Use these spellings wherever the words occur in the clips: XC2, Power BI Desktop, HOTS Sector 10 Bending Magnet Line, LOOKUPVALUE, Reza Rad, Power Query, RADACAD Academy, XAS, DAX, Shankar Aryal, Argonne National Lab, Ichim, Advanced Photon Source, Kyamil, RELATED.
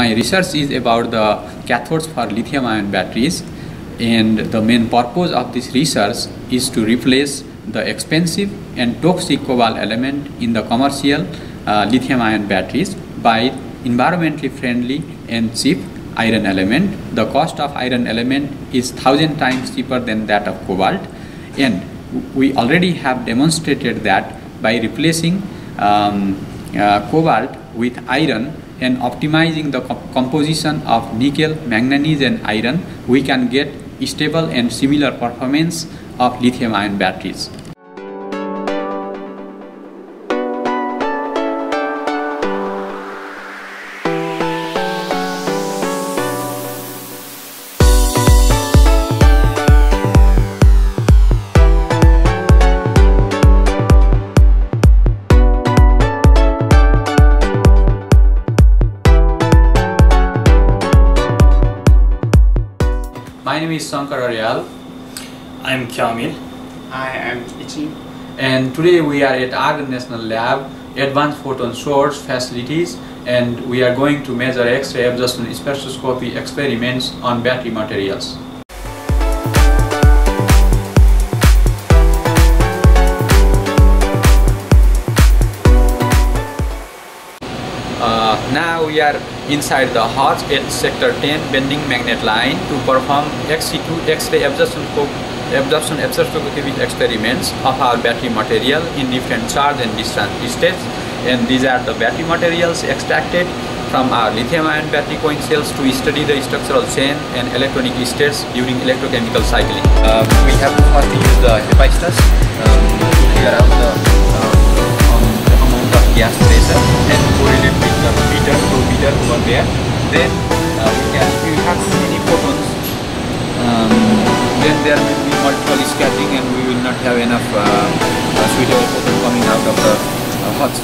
my research is about the cathodes for lithium-ion batteries, and the main purpose of this research is to replace the expensive and toxic cobalt element in the commercial lithium-ion batteries by environmentally friendly and cheap iron element. The cost of iron element is 1,000 times cheaper than that of cobalt, and we already have demonstrated that by replacing cobalt with iron and optimizing the composition of nickel, manganese and iron, we can get stable and similar performance of lithium-ion batteries. My name is Shankar Aryal. I am Kyamil. I am Ichim. And today we are at Argonne National Lab, Advanced Photon Source facilities, and we are going to measure X-ray absorption spectroscopy experiments on battery materials. Now we are inside the HOTS Sector 10 Bending Magnet Line to perform XC2 X-ray absorption spectroscopy experiments of our battery material in different charge and distance states. And these are the battery materials extracted from our lithium-ion battery coin cells to study the structural chain and electronic states during electrochemical cycling. We have to first use the capacitors to figure out the amount of gas pressure and correlate with the meter over there. Then we have so many photons, then there will be multiple scattering and we will not have enough suitable photon coming out of the HOTS.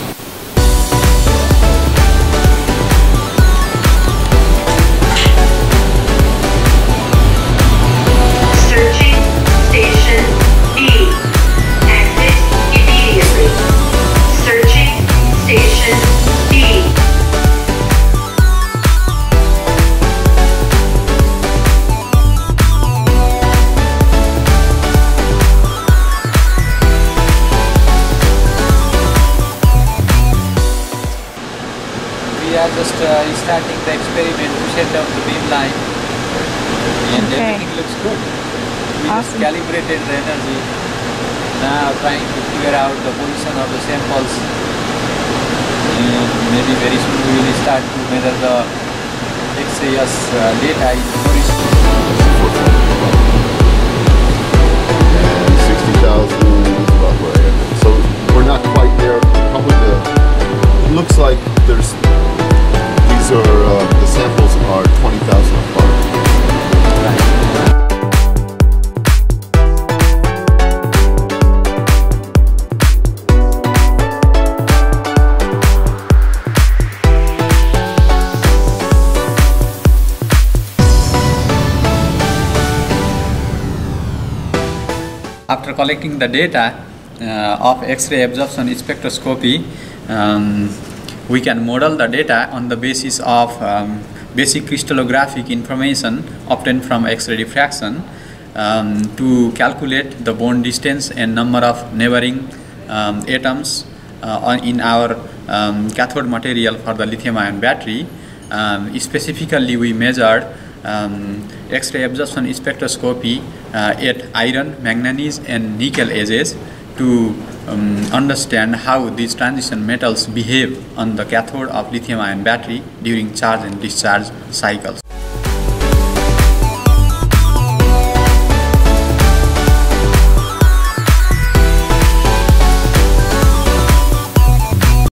Just starting the experiment to set up the beam line, and everything looks good. We just calibrated the energy. Now trying to figure out the position of the samples, and maybe very soon we will start to measure the XAS data in the horizon. 60,000 buffer area. So we're not quite there. Probably it looks like there's. These are, the samples are 20,000 apart. After collecting the data of X-ray absorption spectroscopy, we can model the data on the basis of basic crystallographic information obtained from X-ray diffraction to calculate the bond distance and number of neighboring atoms in our cathode material for the lithium-ion battery. Specifically, we measured X-ray absorption spectroscopy at iron, manganese and nickel edges to understand how these transition metals behave on the cathode of lithium-ion battery during charge and discharge cycles.